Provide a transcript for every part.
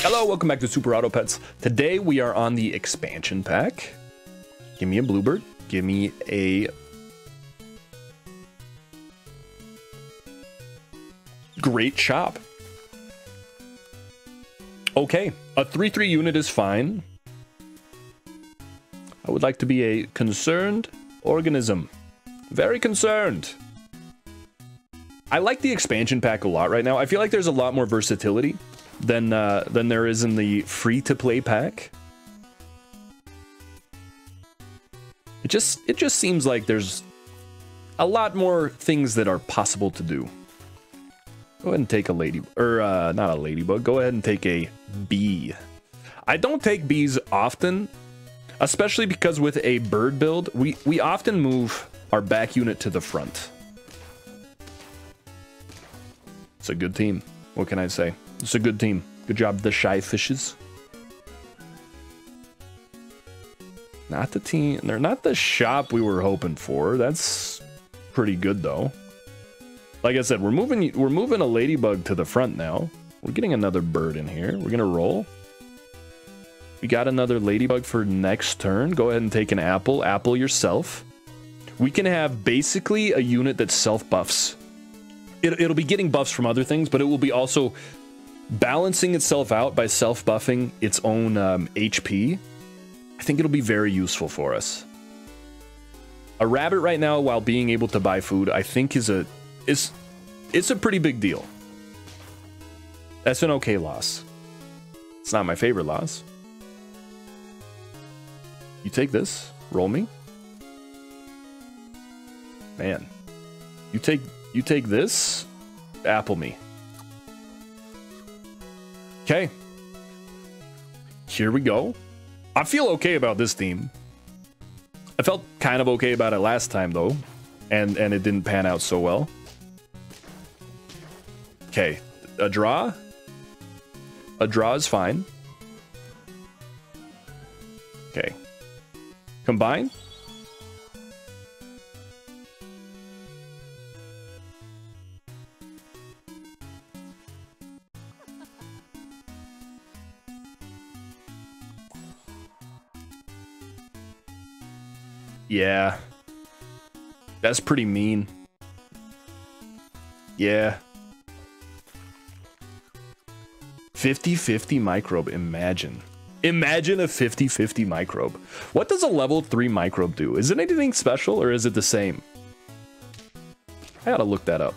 Hello, welcome back to Super Auto Pets. Today we are on the expansion pack. Give me a Bluebird. Give me a Great Chop. Okay, a 3-3 unit is fine. I would like to be a concerned organism. Very concerned. I like the expansion pack a lot right now. I feel like there's a lot more versatility than there is in the free-to-play pack. It just seems like there's a lot more things that are possible to do. Go ahead and take a lady, or not a ladybug. Go ahead and take a bee. I don't take bees often, especially because with a bird build, we often move our back unit to the front. It's a good team. What can I say? It's a good team. Good job, the Shy Fishes. Not the team. They're not the shop we were hoping for. That's pretty good though. Like I said, we're moving a ladybug to the front now. We're getting another bird in here. We're gonna roll. We got another ladybug for next turn. Go ahead and take an apple. Apple yourself. We can have basically a unit that self buffs. It'll be getting buffs from other things, but it will be also balancing itself out by self buffing its own HP. I think it'll be very useful for us. A rabbit right now, while being able to buy food, I think is a it's a pretty big deal. That's an okay loss. It's not my favorite loss. You take this, roll me. Man. You take this, apple me. Okay. Here we go. I feel okay about this team. I felt kind of okay about it last time though, and it didn't pan out so well. Okay, a draw. A draw is fine. Okay. Combine. Yeah. That's pretty mean. Yeah. 50-50 microbe, imagine. Imagine a 50-50 microbe. What does a level 3 microbe do? Is it anything special or is it the same? I gotta look that up.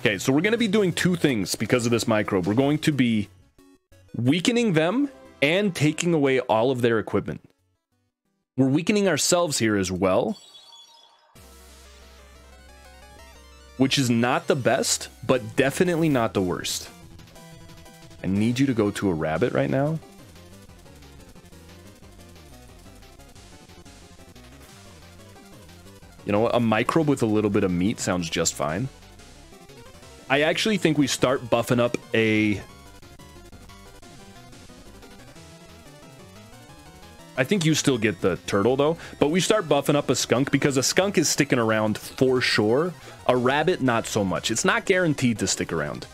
Okay, so we're gonna be doing two things because of this microbe. We're going to be weakening them and taking away all of their equipment. We're weakening ourselves here as well, which is not the best, but definitely not the worst. I need you to go to a rabbit right now. You know what? A microbe with a little bit of meat sounds just fine. I actually think we start buffing up a... I think you still get the turtle though, but we start buffing up a skunk because a skunk is sticking around for sure. A rabbit, not so much. It's not guaranteed to stick around.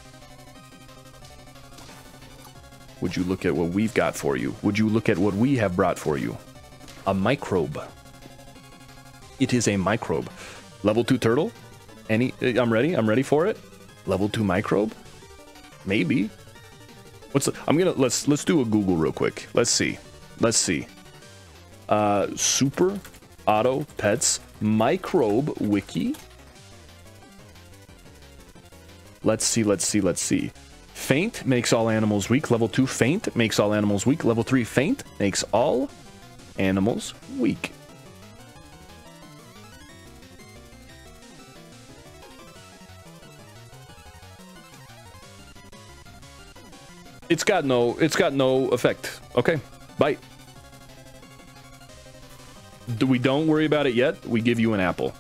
Would you look at what we've got for you? Would you look at what we have brought for you? A microbe. It is a microbe. Level 2 turtle? I'm ready for it. Level 2 microbe? Maybe. Let's do a Google real quick. Let's see. Super Auto Pets microbe wiki. Let's see. Faint makes all animals weak. Level 2 faint makes all animals weak. Level 3 faint makes all animals weak. It's got no effect. Okay, bite. We don't worry about it yet. We give you an apple.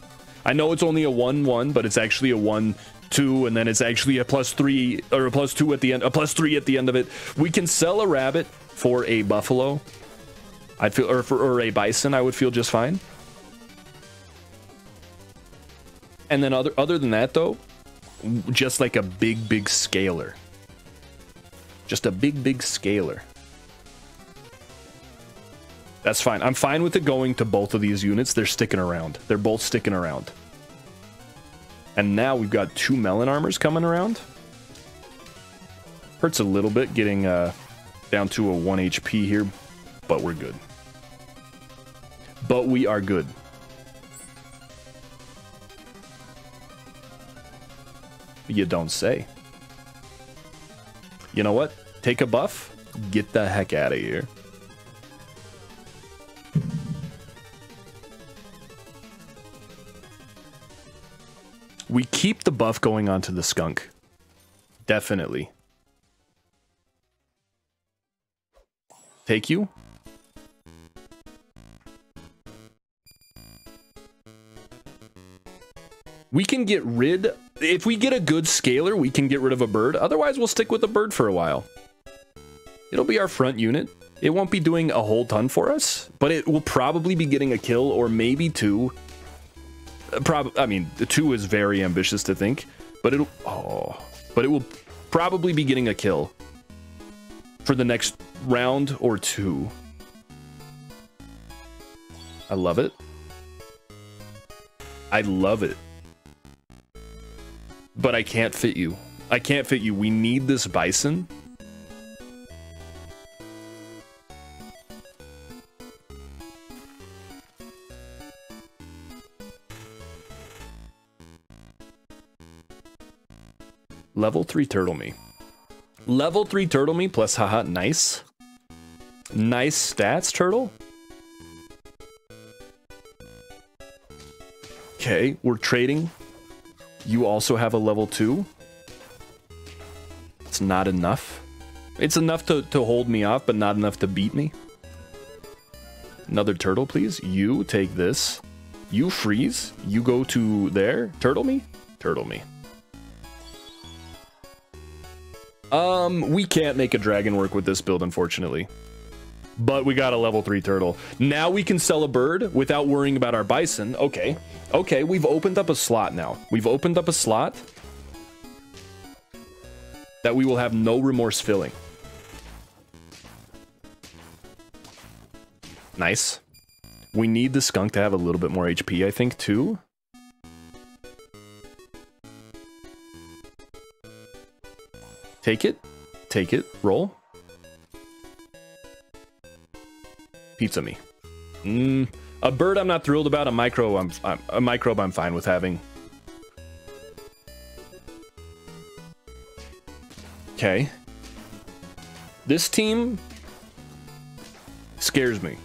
I know it's only a 1-1, but it's actually a 1-2, and then it's actually a +3 or a +2 at the end, a +3 at the end of it. We can sell a rabbit for a buffalo. I'd feel, or a bison. I would feel just fine. And then other than that though, just like a big scaler. Just a big scaler. That's fine. I'm fine with it going to both of these units. They're sticking around. They're both sticking around. And now we've got two melon armors coming around. Hurts a little bit getting down to a 1 HP here, but we're good. But we are good. You don't say. You know what? Take a buff. Get the heck out of here. We keep the buff going onto the skunk. Definitely. Take you. We can get rid... If we get a good scaler, we can get rid of a bird. Otherwise, we'll stick with a bird for a while. It'll be our front unit. It won't be doing a whole ton for us, but it will probably be getting a kill or maybe two. I mean, the two is very ambitious to think, but it'll... Oh. But it will probably be getting a kill for the next round or two. I love it. I love it. But I can't fit you. I can't fit you. We need this bison. Level 3 turtle me. Level 3 turtle me plus haha nice. Nice stats, turtle. Okay, we're trading. You also have a level 2. It's not enough. It's enough to hold me off, but not enough to beat me. Another turtle, please. You take this. You freeze. You go to there. Turtle me? Turtle me. We can't make a dragon work with this build, unfortunately. But we got a level 3 turtle. Now we can sell a bird without worrying about our bison. Okay. Okay, we've opened up a slot now. We've opened up a slot that we will have no remorse filling. Nice. We need the skunk to have a little bit more HP, I think, too. Take it. Take it. Roll. Pizza me. A bird I'm not thrilled about. A microbe I'm fine with having. Okay. This team scares me.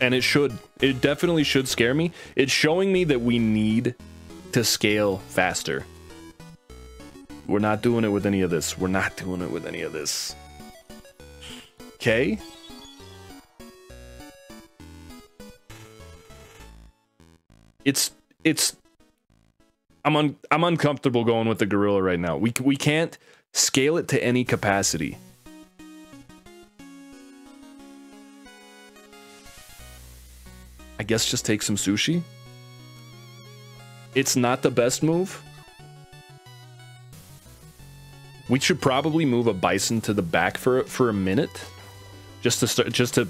And it should. It definitely should scare me. It's showing me that we need to scale faster. We're not doing it with any of this. We're not doing it with any of this. Okay. I'm uncomfortable going with the gorilla right now. We can't scale it to any capacity. I guess just take some sushi. It's not the best move. We should probably move a bison to the back for a minute, just to start, just to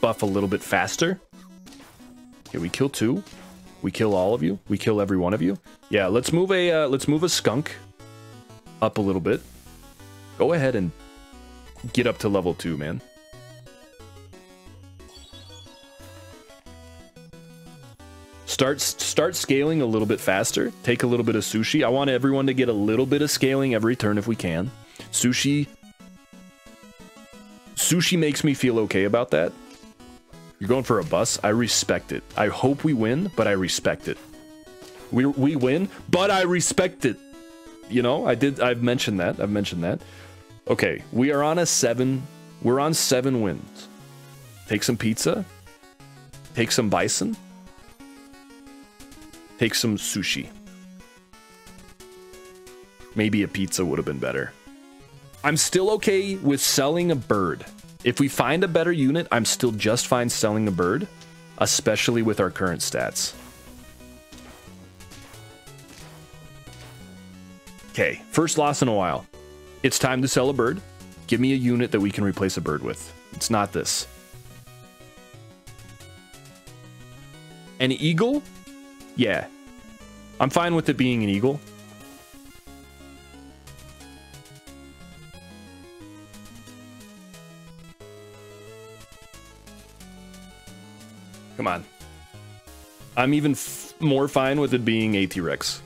buff a little bit faster. Okay, we kill two. We kill all of you. We kill every one of you. Yeah, let's move a skunk up a little bit. Go ahead and get up to level 2, man. Start scaling a little bit faster. Take a little bit of sushi. I want everyone to get a little bit of scaling every turn if we can. Sushi makes me feel okay about that. You're going for a bus. I respect it. I hope we win, but I respect it. We win, but I respect it. You know, I've mentioned that. I've mentioned that. Okay, we are on a 7. We're on 7 wins. Take some pizza. Take some bison. Take some sushi. Maybe a pizza would have been better. I'm still okay with selling a bird. If we find a better unit, I'm still just fine selling a bird, especially with our current stats. Okay, first loss in a while. It's time to sell a bird. Give me a unit that we can replace a bird with. It's not this. An eagle? Yeah. I'm fine with it being an eagle. Come on. I'm even more fine with it being a T-Rex.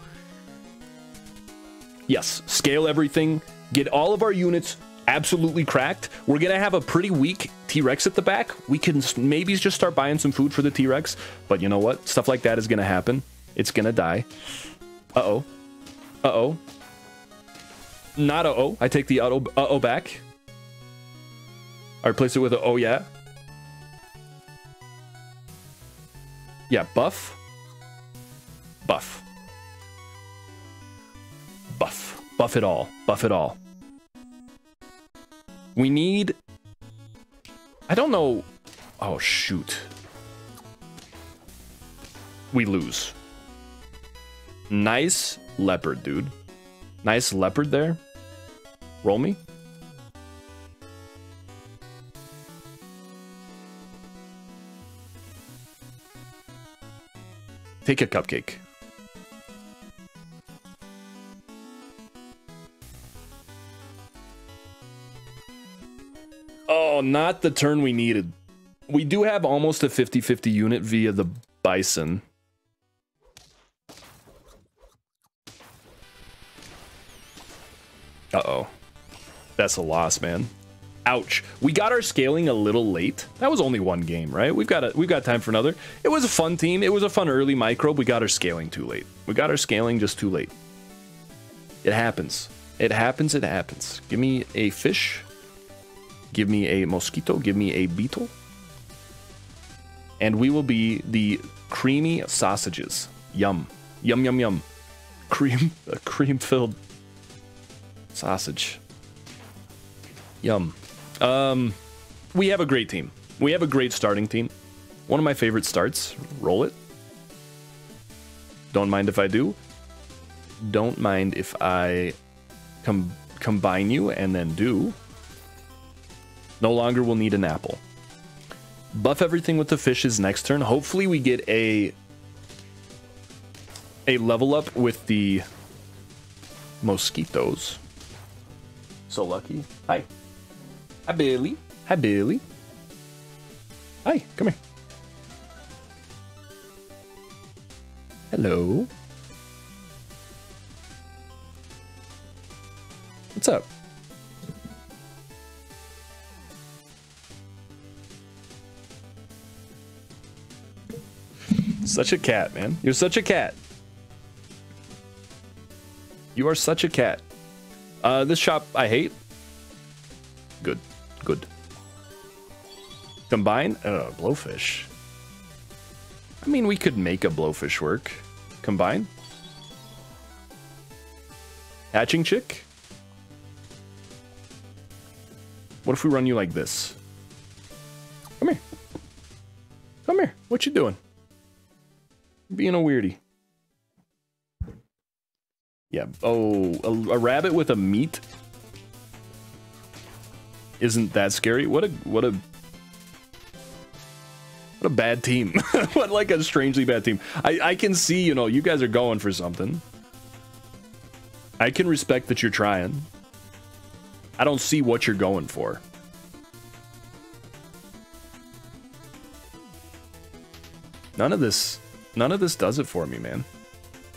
Yes, scale everything. Get all of our units absolutely cracked. We're going to have a pretty weak T-Rex at the back. We can maybe just start buying some food for the T-Rex. But you know what? Stuff like that is going to happen. It's going to die. Uh-oh. Uh-oh. Not uh-oh. I take the uh-oh back. I replace it with a oh yeah. Yeah, buff. Buff. Buff. Buff it all. Buff it all. We need... I don't know... Oh, shoot. We lose. Nice leopard, dude. Nice leopard there. Roll me. Take a cupcake. Oh, not the turn we needed. We do have almost a 50-50 unit via the bison. Uh-oh. That's a loss, man. Ouch. We got our scaling a little late. That was only one game, right? We've got time for another. It was a fun team. It was a fun early microbe. We got our scaling too late. We got our scaling just too late. It happens. It happens. It happens. Give me a fish. Give me a mosquito. Give me a beetle. And we will be the creamy sausages. Yum. Yum, yum, yum. Cream. A cream-filled sausage. Yum. We have a great team. We have a great starting team. One of my favorite starts. Roll it. Don't mind if I do. Don't mind if I combine you and then do. No longer will need an apple. Buff everything with the fishes next turn. Hopefully we get a level up with the mosquitoes. So lucky. Hi. Hi, Billy. Hi, Billy. Hi, come here. Hello. What's up? Such a cat, man. You're such a cat. You are such a cat. This shop I hate. Good. Good. Combine? Blowfish. I mean, we could make a blowfish work. Combine? Hatching chick? What if we run you like this? Come here. Come here. What you doing? Being a weirdie. Yeah. Oh, a rabbit with a meat? Isn't that scary? What a bad team. What like a strangely bad team. I can see, you know, you guys are going for something. I can respect that you're trying. I don't see what you're going for. None of this does it for me, man.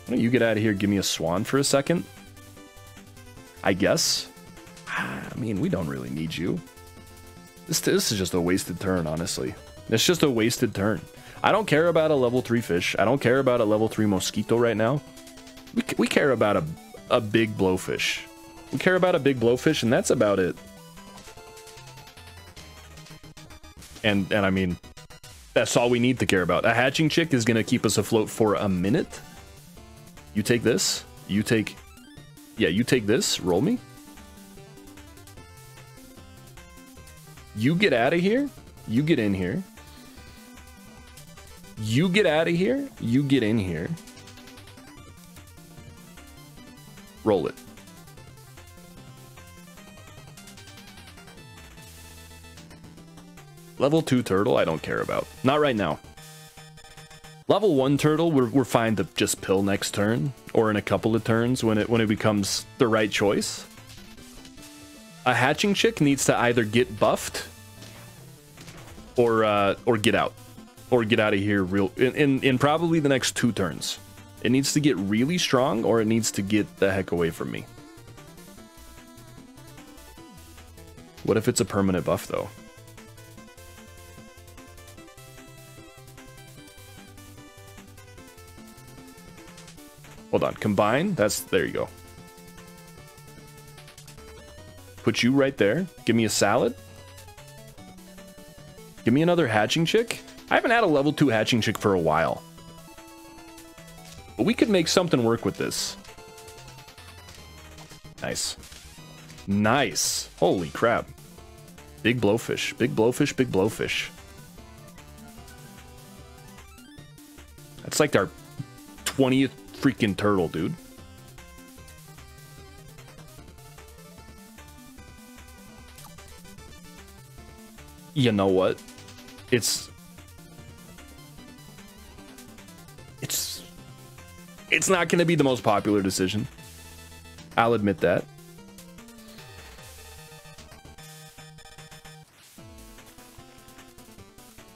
Why don't you get out of here, give me a swan for a second? I guess. I mean, we don't really need you. This is just a wasted turn, honestly. It's just a wasted turn. I don't care about a level 3 fish. I don't care about a level 3 mosquito right now. We care about a big blowfish. We care about a big blowfish, and that's about it. And I mean, that's all we need to care about. A hatching chick is going to keep us afloat for a minute. You take this. You take... Yeah, you take this. Roll me. You get out of here. You get in here. You get out of here. You get in here. Roll it. Level 2 turtle, I don't care about. Not right now. Level 1 turtle, we're fine to just pill next turn, or in a couple of turns when it becomes the right choice. A hatching chick needs to either get buffed or get out. Or get out of here real in probably the next 2 turns. It needs to get really strong, or it needs to get the heck away from me. What if it's a permanent buff, though? Hold on, combine, that's, there you go. Put you right there, give me a salad. Give me another hatching chick. I haven't had a level 2 hatching chick for a while. But we could make something work with this. Nice. Nice. Holy crap. Big blowfish, big blowfish, big blowfish. That's like our 20th freaking turtle, dude. You know what? It's not going to be the most popular decision. I'll admit that.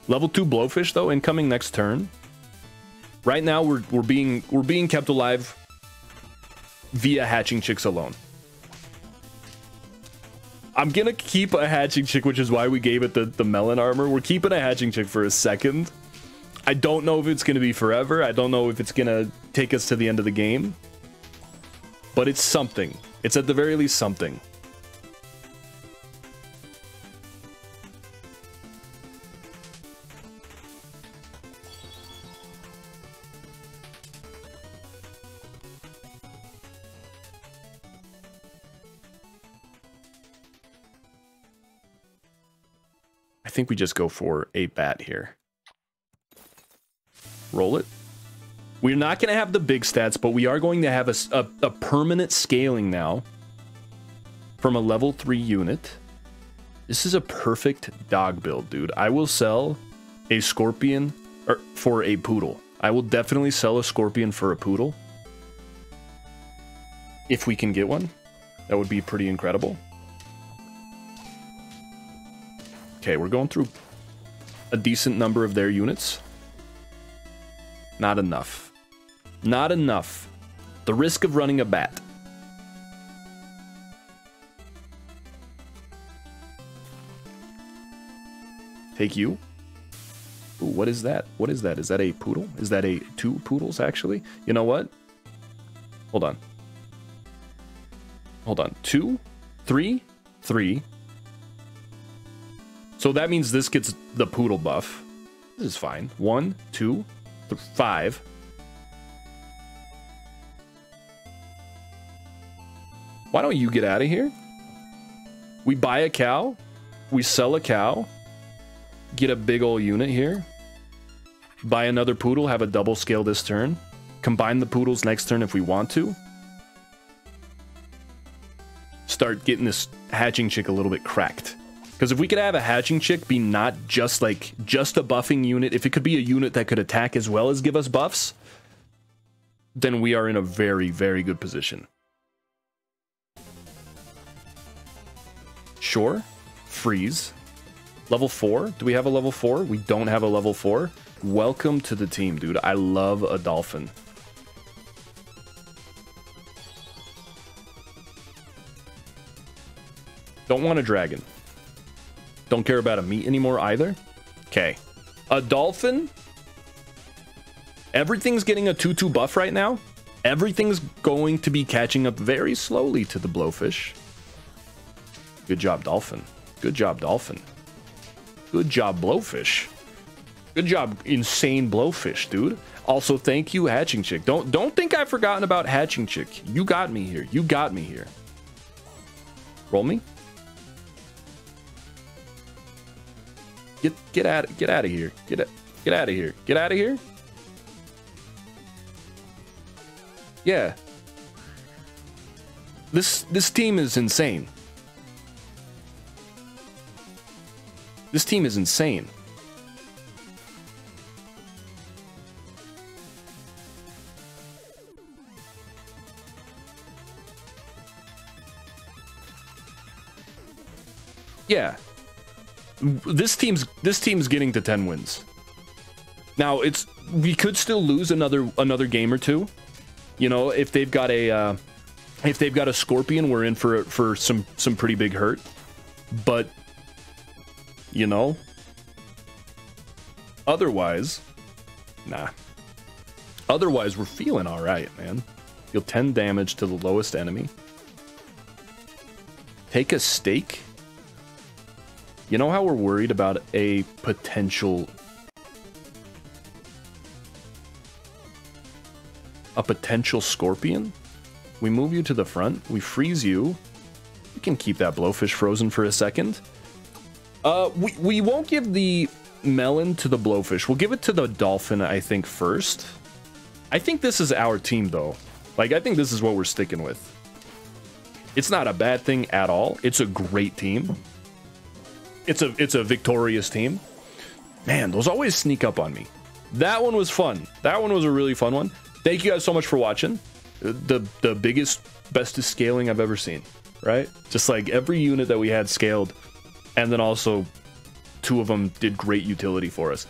Level 2 blowfish, though, incoming next turn. Right now we're being kept alive via hatching chicks alone. I'm gonna keep a hatching chick, which is why we gave it the melon armor. We're keeping a hatching chick for a second. I don't know if it's gonna be forever. I don't know if it's gonna take us to the end of the game. But it's something. It's at the very least something. I think we just go for a bat here. Roll it. We're not going to have the big stats, but we are going to have a permanent scaling now from a level 3 unit. This is a perfect dog build, dude. I will sell a scorpion for a poodle. I will definitely sell a scorpion for a poodle. If we can get one, that would be pretty incredible. Okay, we're going through a decent number of their units. Not enough. Not enough. The risk of running a bat. Take you. Ooh, what is that? What is that? Is that a poodle? Is that a 2 poodles, actually? You know what? Hold on. Hold on. 2, 3, 3. So that means this gets the poodle buff. This is fine. 1, 2, 5. Why don't you get out of here? We buy a cow. We sell a cow. Get a big old unit here. Buy another poodle. Have a double scale this turn. Combine the poodles next turn if we want to. Start getting this hatching chick a little bit cracked. Because if we could have a hatching chick be not just like just a buffing unit, if it could be a unit that could attack as well as give us buffs, then we are in a very, very good position. Sure. Freeze. Level 4. Do we have a level 4? We don't have a level 4. Welcome to the team, dude. I love a dolphin. Don't want a dragon. Don't care about a meat anymore either. Okay. A dolphin. Everything's getting a 2-2 buff right now. Everything's going to be catching up very slowly to the blowfish. Good job, dolphin. Good job, dolphin. Good job, blowfish. Good job, insane blowfish, dude. Also, thank you, hatching chick. Don't think I've forgotten about hatching chick. You got me here. You got me here. Roll me. Get out of here. Get out of here. Get out of here. Yeah. This team is insane. This team is insane. Yeah. This team's getting to 10 wins. Now, we could still lose another game or two. You know, if they've got a Scorpion, we're in for some pretty big hurt. But you know, otherwise, nah. Otherwise, we're feeling all right, man. Deal 10 damage to the lowest enemy. Take a stake. You know how we're worried about a potential Scorpion? We move you to the front. We freeze you. We can keep that Blowfish frozen for a second. We won't give the melon to the Blowfish. We'll give it to the dolphin, I think, first. I think this is our team, though. Like, I think this is what we're sticking with. It's not a bad thing at all. It's a great team. It's a victorious team. Man, those always sneak up on me. That one was fun. That one was a really fun one. Thank you guys so much for watching. The biggest, bestest scaling I've ever seen, right? Just like every unit that we had scaled, and then also two of them did great utility for us.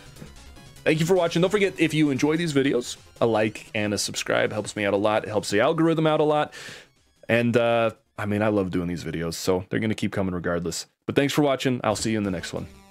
Thank you for watching. Don't forget, if you enjoy these videos, a like and a subscribe helps me out a lot. It helps the algorithm out a lot. And I mean, I love doing these videos, so they're going to keep coming regardless. But thanks for watching. I'll see you in the next one.